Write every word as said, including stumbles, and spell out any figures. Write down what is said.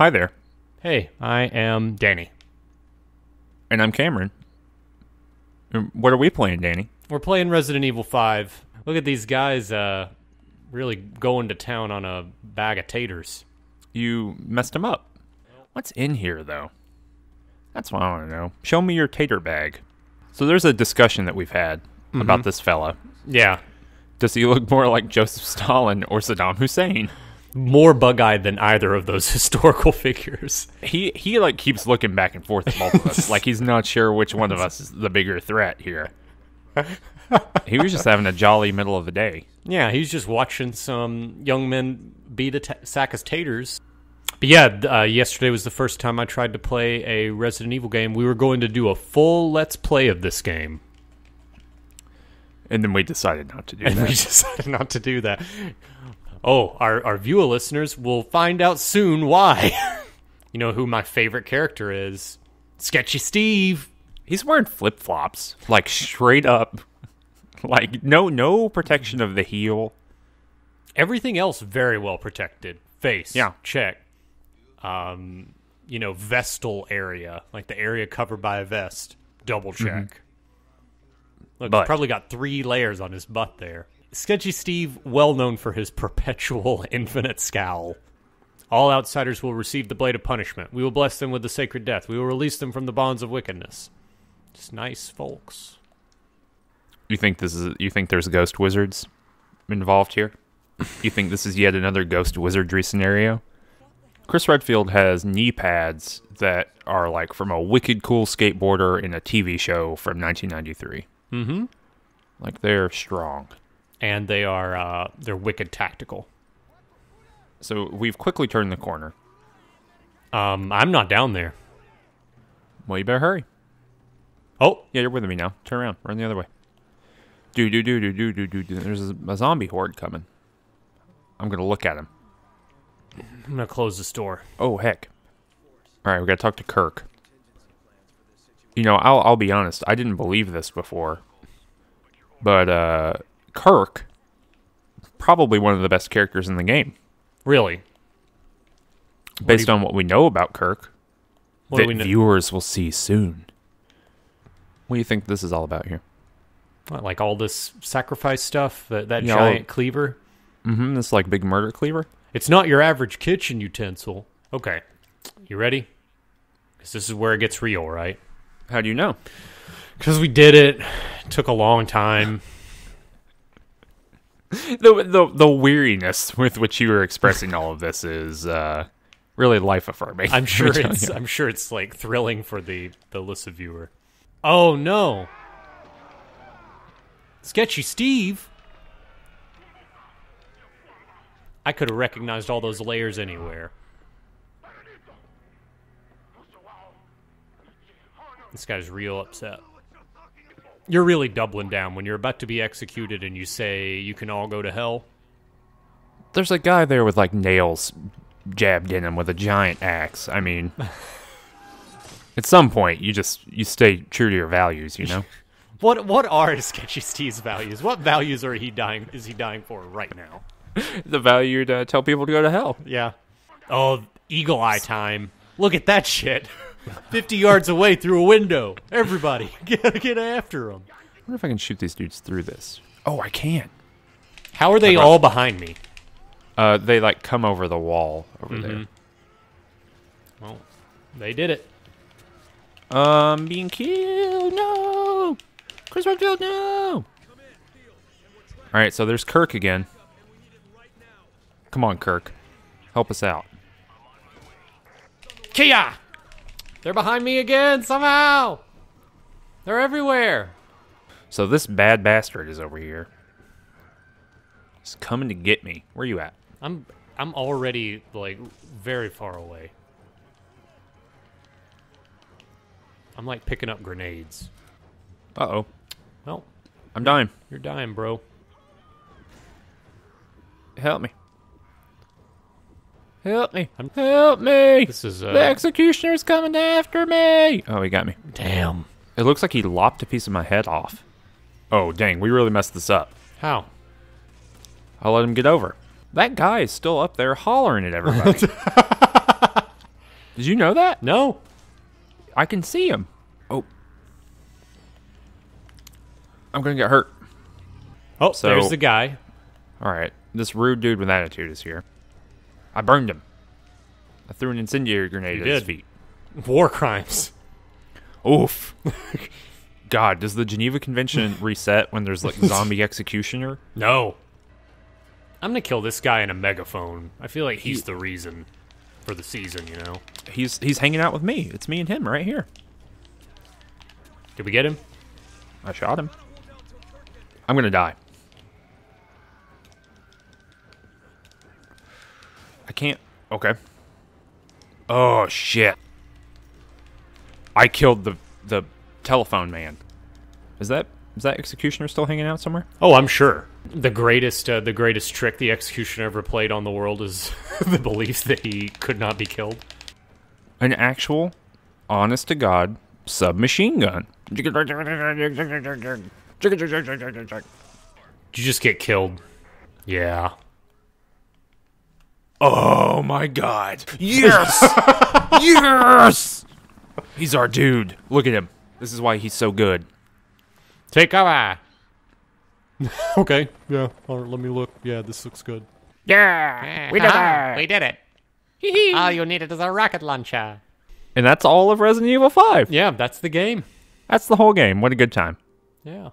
Hi there. Hey, I am Danny. And I'm Cameron. What are we playing, Danny? We're playing Resident Evil five. Look at these guys uh, really going to town on a bag of taters. You messed them up. What's in here, though? That's what I want to know. Show me your tater bag. So there's a discussion that we've had mm-hmm. about this fella. Yeah. Does he look more like Joseph Stalin or Saddam Hussein? More bug-eyed than either of those historical figures. He he like keeps looking back and forth at both of us, like he's not sure which one of us is the bigger threat here. He was just having a jolly middle of the day. Yeah, he's just watching some young men beat a t sack of taters. But yeah, uh, yesterday was the first time I tried to play a Resident Evil game. We were going to do a full let's play of this game. And then we decided not to do and that. And we decided not to do that. Oh, our, our viewer listeners will find out soon why. You know who my favorite character is? Sketchy Steve. He's wearing flip-flops, like straight up. Like, no no protection of the heel. Everything else very well protected. Face, yeah, check. Um, you know, vestal area, like the area covered by a vest, double check. Mm-hmm. Look, he's probably got three layers on his butt there. Sketchy Steve, well known for his perpetual infinite scowl. All outsiders will receive the blade of punishment. We will bless them with the sacred death. We will release them from the bonds of wickedness. Just nice folks. You think this is? You think there's ghost wizards involved here? You think this is yet another ghost wizardry scenario? Chris Redfield has knee pads that are like from a wicked cool skateboarder in a T V show from nineteen ninety-three. Mm-hmm. Like they're strong. And they are, uh, they're wicked tactical. So we've quickly turned the corner. Um, I'm not down there. Well, you better hurry. Oh. Yeah, you're with me now. Turn around. Run the other way. Do, do, do, do, do, do, do, do. There's a, a zombie horde coming. I'm going to look at him. I'm going to close this door. Oh, heck. All right, we got to talk to Kirk. You know, I'll, I'll be honest. I didn't believe this before. But, uh... Kirk, probably one of the best characters in the game. Really? Based on what we know about Kirk, that viewers will see soon. What do you think this is all about here? What, like all this sacrifice stuff? That, that giant cleaver? Mm-hmm, this like big murder cleaver? It's not your average kitchen utensil. Okay, you ready? Because this is where it gets real, right? How do you know? Because we did it. It took a long time. The, the the weariness with which you were expressing all of this is uh, really life affirming. I'm sure it's I'm sure it's like thrilling for the the elusive viewer. Oh no, Sketchy Steve! I could have recognized all those layers anywhere. This guy's real upset. You're really doubling down when you're about to be executed and you say you can all go to hell. There's a guy there with, like, nails jabbed in him with a giant axe. I mean, at some point, you just you stay true to your values, you know? what what are Sketchy Steve's values? What values are he dying? Is he dying for right now? The value to tell people to go to hell. Yeah. Oh, eagle eye time. Look at that shit. fifty yards away through a window. Everybody, get, get after them. I wonder if I can shoot these dudes through this. Oh, I can. How are they all behind me? Uh, they, like, come over the wall over mm-hmm. there. Well, they did it. Um, being killed, no! Chris Redfield, no! Alright, so there's Kirk again. Come on, Kirk. Help us out. Kia! They're behind me again, somehow! They're everywhere! So this bad bastard is over here. He's coming to get me. Where you at? I'm I'm already, like, very far away. I'm, like, picking up grenades. Uh-oh. No. I'm dying. You're dying, bro. Help me. Help me. I'm, Help me. This is, uh, the executioner's coming after me. Oh, he got me. Damn. It looks like he lopped a piece of my head off. Oh, dang. We really messed this up. How? I'll let him get over. That guy is still up there hollering at everybody. Did you know that? No. I can see him. Oh. I'm gonna get hurt. Oh, so, there's the guy. Alright. This rude dude with attitude is here. I burned him. I threw an incendiary grenade at his feet. War crimes. Oof. God, does the Geneva Convention reset when there's like zombie executioner? No. I'm gonna kill this guy in a megaphone. I feel like he's he, the reason for the season, you know? He's he's hanging out with me. It's me and him right here. Did we get him? I shot him. I'm gonna die. I can't. Okay. Oh shit. I killed the the telephone man. Is that is that executioner still hanging out somewhere? Oh, I'm sure. The greatest uh, the greatest trick the executioner ever played on the world is the belief that he could not be killed. An actual, honest to God, submachine gun. Did you just get killed? Yeah. Oh my God. Yes! Yes! He's our dude. Look at him. This is why he's so good. Take cover. Okay. Yeah. All right, let me look. Yeah, this looks good. Yeah. We did it. We did it. Hee-hee. All you needed is a rocket launcher. And that's all of Resident Evil five. Yeah, that's the game. That's the whole game. What a good time. Yeah.